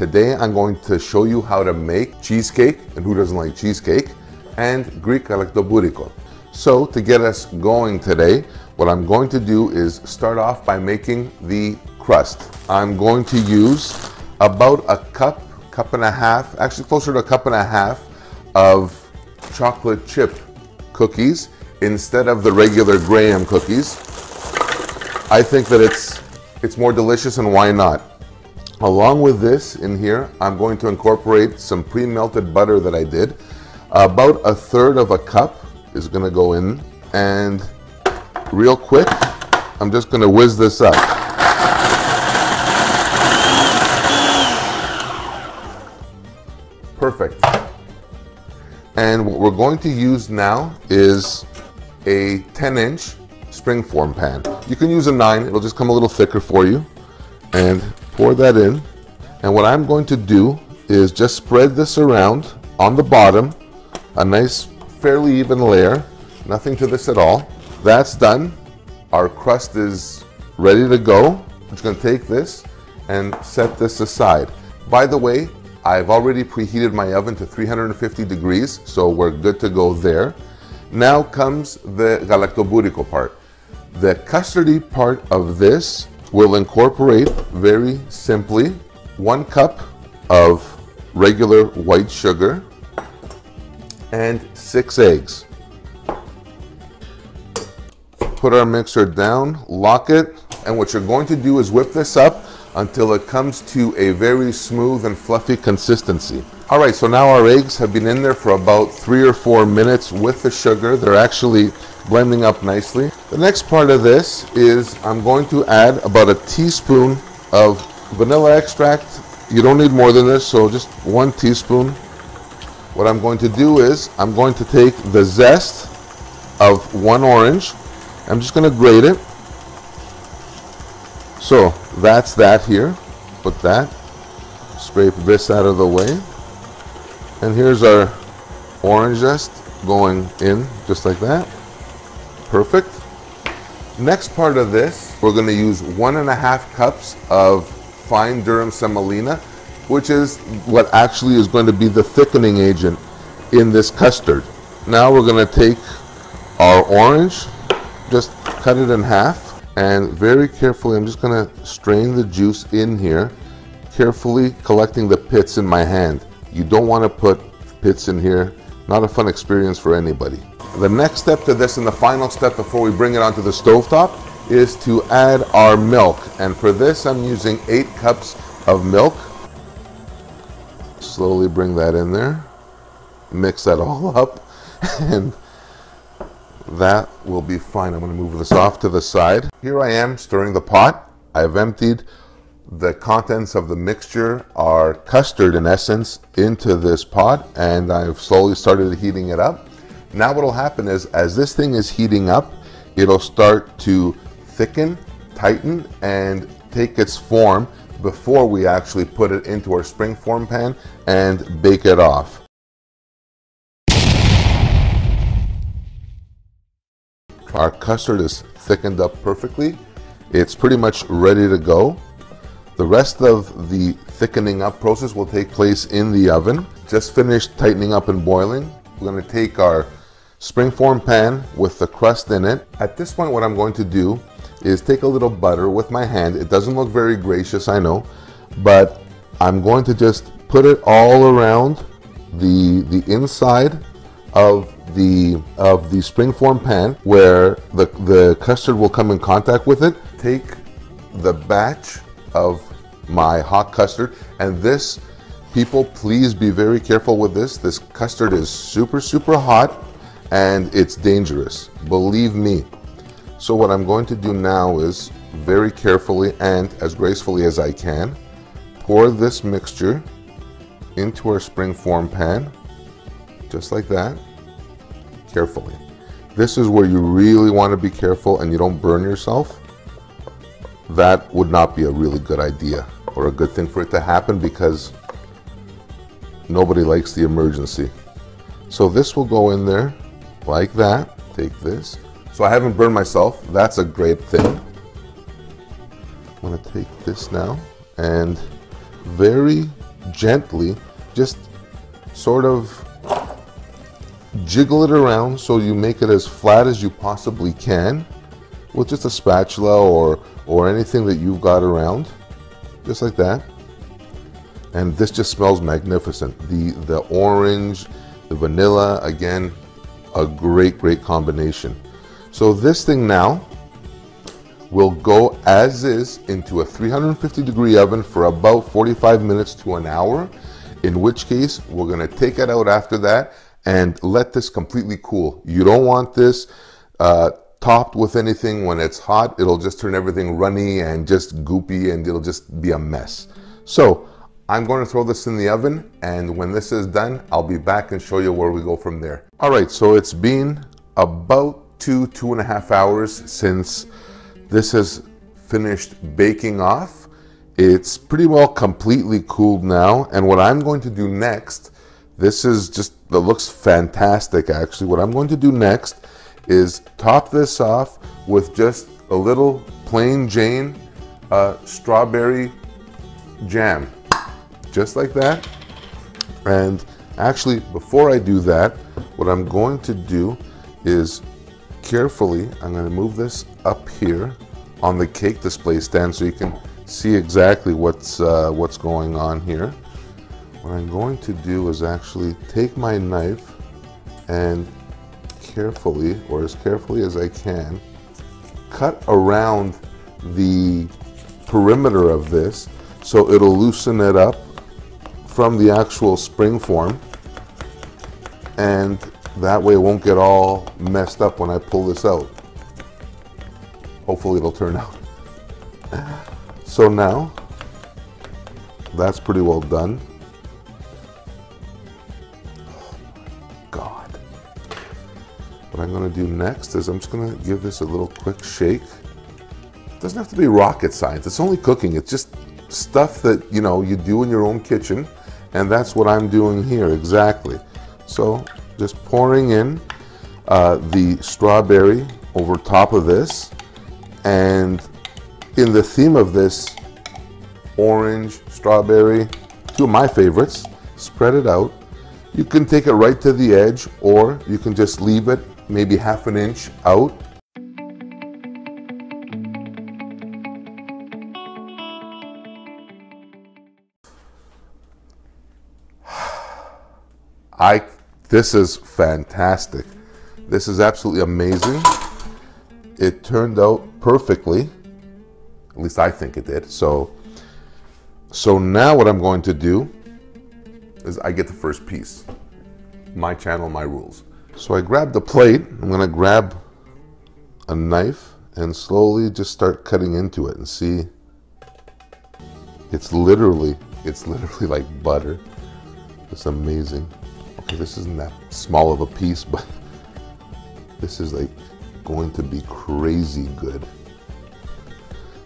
Today I'm going to show you how to make cheesecake, and who doesn't like cheesecake, and Greek Galaktoboureko. So to get us going today, what I'm going to do is start off by making the crust. I'm going to use about a cup, cup and a half, actually closer to a cup and a half of chocolate chip cookies instead of the regular graham cookies. I think that it's more delicious, and why not? Along with this in here, I'm going to incorporate some pre-melted butter that I did. About a third of a cup is going to go in, and real quick, I'm just going to whiz this up. Perfect. And what we're going to use now is a 10-inch springform pan. You can use a 9, it'll just come a little thicker for you. And pour that in. And what I'm going to do is just spread this around on the bottom, a nice, fairly even layer, nothing to this at all. That's done. Our crust is ready to go. I'm just going to take this and set this aside. By the way, I've already preheated my oven to 350 degrees, so we're good to go there. Now comes the Galaktoboureko part. The custardy part of this will incorporate, very simply, 1 cup of regular white sugar and 6 eggs. Put our mixer down, lock it, and what you're going to do is whip this up until it comes to a very smooth and fluffy consistency. All right, so now our eggs have been in there for about 3 or 4 minutes with the sugar. They're actually blending up nicely. The next part of this is I'm going to add about a teaspoon of vanilla extract. You don't need more than this, so just 1 teaspoon. What I'm going to do is I'm going to take the zest of 1 orange. I'm just going to grate it. So that's that here. Put that. Scrape this out of the way. And here's our orange zest going in just like that. Perfect. Next part of this, we're going to use 1.5 cups of fine durum semolina, which is what actually is going to be the thickening agent in this custard. Now we're going to take our orange, just cut it in half, and very carefully I'm just going to strain the juice in here, carefully collecting the pits in my hand. You don't want to put pits in here. Not a fun experience for anybody. The next step to this, and the final step before we bring it onto the stovetop, is to add our milk. And for this, I'm using 8 cups of milk. Slowly bring that in there. Mix that all up, and that will be fine. I'm going to move this off to the side. Here I am stirring the pot. I've emptied the contents of the mixture, our custard in essence, into this pot, and I've slowly started heating it up. Now what will happen is, as this thing is heating up, it'll start to thicken, tighten, and take its form before we actually put it into our springform pan and bake it off. Our custard is thickened up perfectly. It's pretty much ready to go. The rest of the thickening up process will take place in the oven. Just finished tightening up and boiling. We're going to take our springform pan with the crust in it. At this point, what I'm going to do is take a little butter with my hand. It doesn't look very gracious, I know, but I'm going to just put it all around the inside of the springform pan where the custard will come in contact with it. Take the batch of my hot custard, and this, people, please be very careful with this. This custard is super hot, and it's dangerous, believe me. So what I'm going to do now is very carefully and as gracefully as I can pour this mixture into our springform pan, just like that, carefully. This is where you really want to be careful and you don't burn yourself. That would not be a really good idea or a good thing for it to happen, because nobody likes the emergency. So this will go in there like that. Take this. So I haven't burned myself. That's a great thing. I'm going to take this now and very gently, just sort of jiggle it around so you make it as flat as you possibly can with just a spatula or anything that you've got around, just like that. And this just smells magnificent. The orange, the vanilla, again, a great combination. So this thing now will go as is into a 350-degree oven for about 45 minutes to an hour, in which case we're going to take it out after that and let this completely cool. You don't want this topped with anything. When it's hot, it'll just turn everything runny and just goopy, and it'll just be a mess. So I'm going to throw this in the oven, and when this is done, I'll be back and show you where we go from there. All right, so it's been about two and a half hours since this has finished baking off. It's pretty well completely cooled now, and what I'm going to do next, this is just, it looks fantastic actually. What I'm going to do next is top this off with just a little plain Jane strawberry jam. Just like that. And actually, before I do that, what I'm going to do is carefully, I'm going to move this up here on the cake display stand so you can see exactly what's going on here. What I'm going to do is actually take my knife and carefully, or as carefully as I can, cut around the perimeter of this so it'll loosen it up from the actual spring form, and that way it won't get all messed up when I pull this out. Hopefully it'll turn out. So now that's pretty well done. Oh my God. What I'm going to do next is I'm just going to give this a little quick shake. It doesn't have to be rocket science. It's only cooking. It's just stuff that, you know, you do in your own kitchen. And that's what I'm doing here, exactly. So just pouring in the strawberry over top of this, and in the theme of this, orange, strawberry, two of my favorites, spread it out. You can take it right to the edge, or you can just leave it maybe half an inch out. This is fantastic. This is absolutely amazing. It turned out perfectly. At least I think it did. So now what I'm going to do is I get the first piece. My channel, my rules. So I grab the plate. I'm going to grab a knife and slowly just start cutting into it and see. It's literally like butter. It's amazing. This isn't that small of a piece, but this is like going to be crazy good.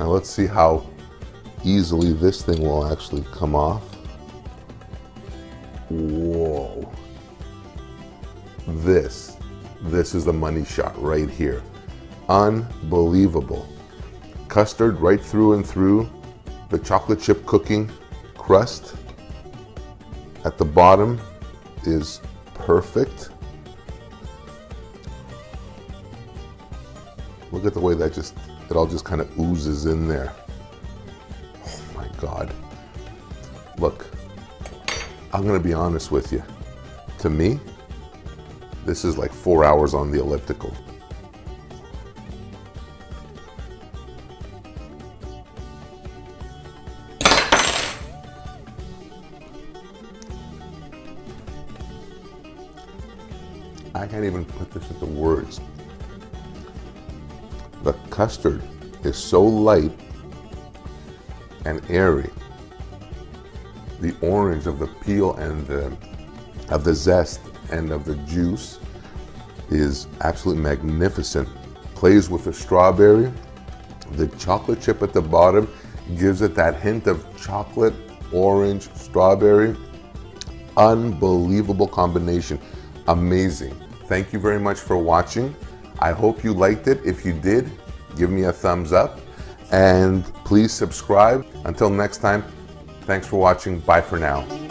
Now let's see how easily this thing will actually come off. Whoa. This is the money shot right here. Unbelievable. Custard right through and through. The chocolate chip cooking crust at the bottom is perfect. Look at the way that it all just kind of oozes in there. Oh my God. Look, I'm gonna be honest with you. To me, this is like 4 hours on the elliptical. I can't even put this into words. The custard is so light and airy. The orange of the peel and of the zest and of the juice is absolutely magnificent. Plays with the strawberry. The chocolate chip at the bottom gives it that hint of chocolate, orange, strawberry. Unbelievable combination. Amazing. Thank you very much for watching. I hope you liked it. If you did, give me a thumbs up and please subscribe. Until next time, Thanks for watching. Bye for now.